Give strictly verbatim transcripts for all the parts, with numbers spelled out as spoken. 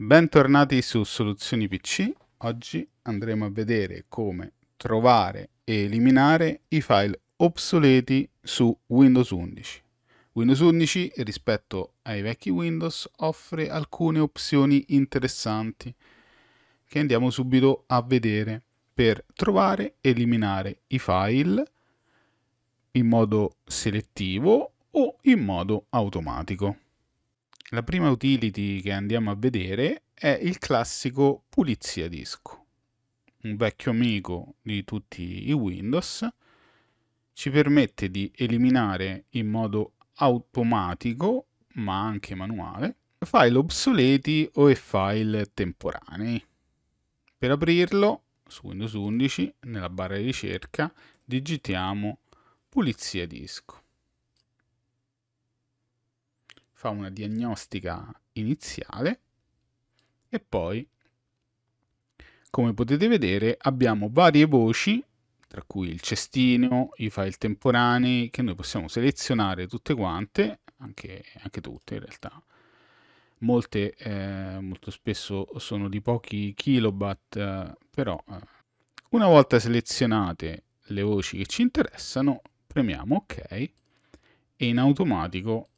Bentornati su Soluzioni P C. Oggi andremo a vedere come trovare e eliminare i file obsoleti su Windows undici. Windows undici rispetto ai vecchi Windows offre alcune opzioni interessanti che andiamo subito a vedere per trovare e eliminare i file in modo selettivo o in modo automatico. La prima utility che andiamo a vedere è il classico pulizia disco, un vecchio amico di tutti i Windows. Ci permette di eliminare in modo automatico, ma anche manuale, file obsoleti o file temporanei. Per aprirlo, su Windows undici, nella barra di ricerca, digitiamo pulizia disco. Fa una diagnostica iniziale e poi, come potete vedere, abbiamo varie voci, tra cui il cestino, i file temporanei, che noi possiamo selezionare tutte quante, anche, anche tutte in realtà. Molte eh, molto spesso sono di pochi kilobyte, eh, però eh, una volta selezionate le voci che ci interessano, premiamo ok e in automatico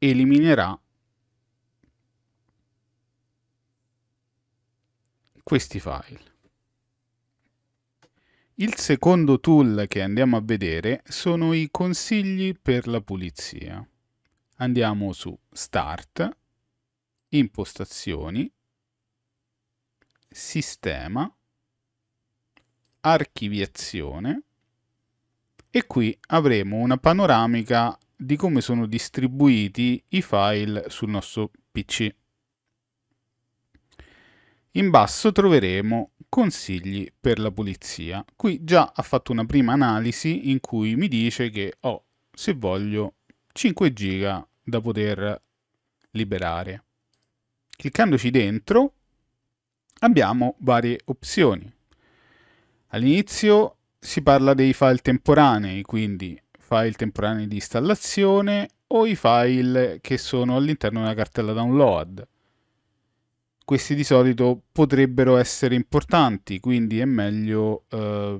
eliminerà questi file. Il secondo tool che andiamo a vedere sono i consigli per la pulizia. Andiamo su Start, Impostazioni, Sistema, Archiviazione e qui avremo una panoramica di come sono distribuiti i file sul nostro P C. In basso troveremo consigli per la pulizia. Qui già ha fatto una prima analisi in cui mi dice che ho, se voglio, cinque giga da poter liberare. Cliccandoci dentro abbiamo varie opzioni. All'inizio si parla dei file temporanei, quindi file temporanei di installazione o i file che sono all'interno della cartella download. Questi di solito potrebbero essere importanti, quindi è meglio eh,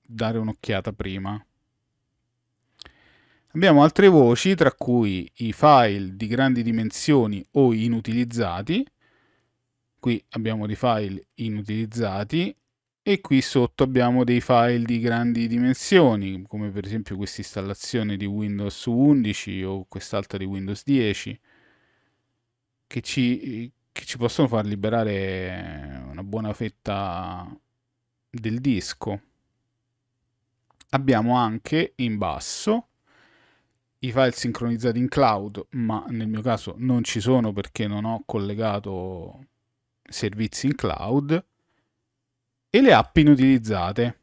dare un'occhiata prima. Abbiamo altre voci, tra cui i file di grandi dimensioni o inutilizzati. Qui abbiamo dei file inutilizzati. E qui sotto abbiamo dei file di grandi dimensioni, come per esempio questa installazione di Windows undici o quest'altra di Windows dieci, che ci, che ci possono far liberare una buona fetta del disco. Abbiamo anche in basso i file sincronizzati in cloud, ma nel mio caso non ci sono perché non ho collegato servizi in cloud. E le app inutilizzate.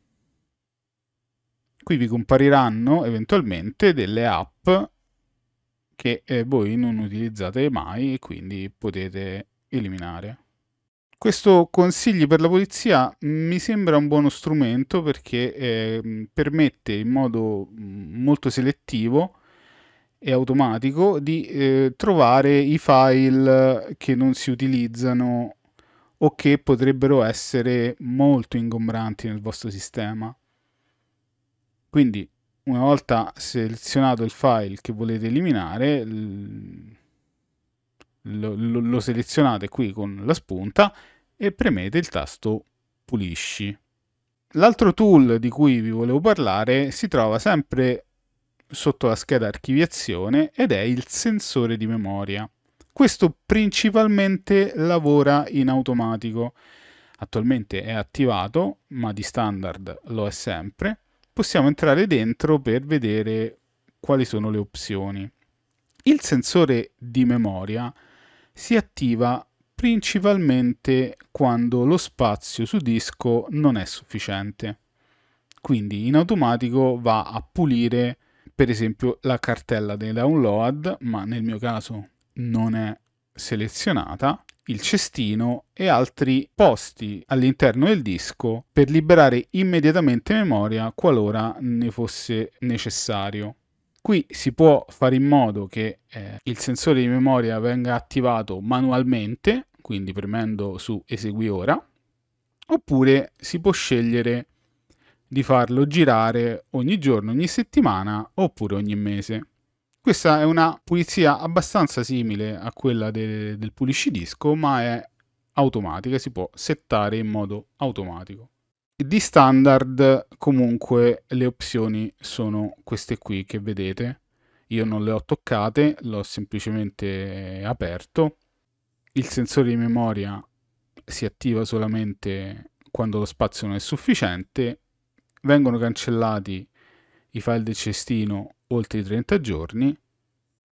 Qui vi compariranno eventualmente delle app che eh, voi non utilizzate mai e quindi potete eliminare. Questo consigli per la pulizia mi sembra un buono strumento perché eh, permette in modo molto selettivo e automatico di eh, trovare i file che non si utilizzano o che potrebbero essere molto ingombranti nel vostro sistema. Quindi, una volta selezionato il file che volete eliminare, lo, lo, lo selezionate qui con la spunta e premete il tasto pulisci. L'altro tool di cui vi volevo parlare si trova sempre sotto la scheda archiviazione ed è il sensore di memoria. Questo principalmente lavora in automatico. Attualmente è attivato, ma di standard lo è sempre. Possiamo entrare dentro per vedere quali sono le opzioni. Il sensore di memoria si attiva principalmente quando lo spazio su disco non è sufficiente. Quindi in automatico va a pulire, per esempio, la cartella dei download, ma nel mio caso non è selezionata, il cestino e altri posti all'interno del disco per liberare immediatamente memoria qualora ne fosse necessario. Qui si può fare in modo che eh, il sensore di memoria venga attivato manualmente, quindi premendo su esegui ora, oppure si può scegliere di farlo girare ogni giorno, ogni settimana oppure ogni mese. Questa è una pulizia abbastanza simile a quella de- del puliscidisco, ma è automatica, si può settare in modo automatico. Di standard comunque le opzioni sono queste qui che vedete. Io non le ho toccate, l'ho semplicemente aperto. Il sensore di memoria si attiva solamente quando lo spazio non è sufficiente. Vengono cancellati i file del cestino oltre i trenta giorni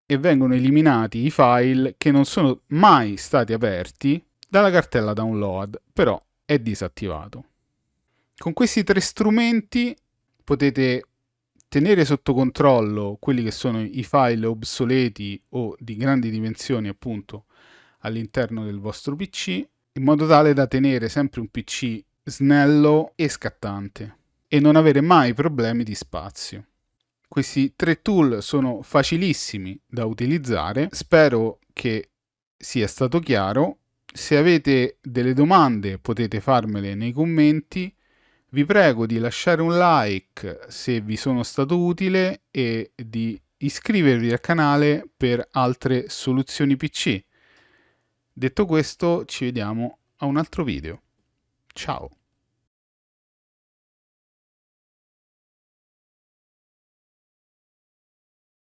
e vengono eliminati i file che non sono mai stati aperti dalla cartella download, però è disattivato. Con questi tre strumenti potete tenere sotto controllo quelli che sono i file obsoleti o di grandi dimensioni appunto all'interno del vostro P C, in modo tale da tenere sempre un P C snello e scattante e non avere mai problemi di spazio. Questi tre tool sono facilissimi da utilizzare, spero che sia stato chiaro. Se avete delle domande potete farmele nei commenti. Vi prego di lasciare un like se vi sono stato utile e di iscrivervi al canale per altre soluzioni P C. Detto questo, ci vediamo a un altro video. Ciao!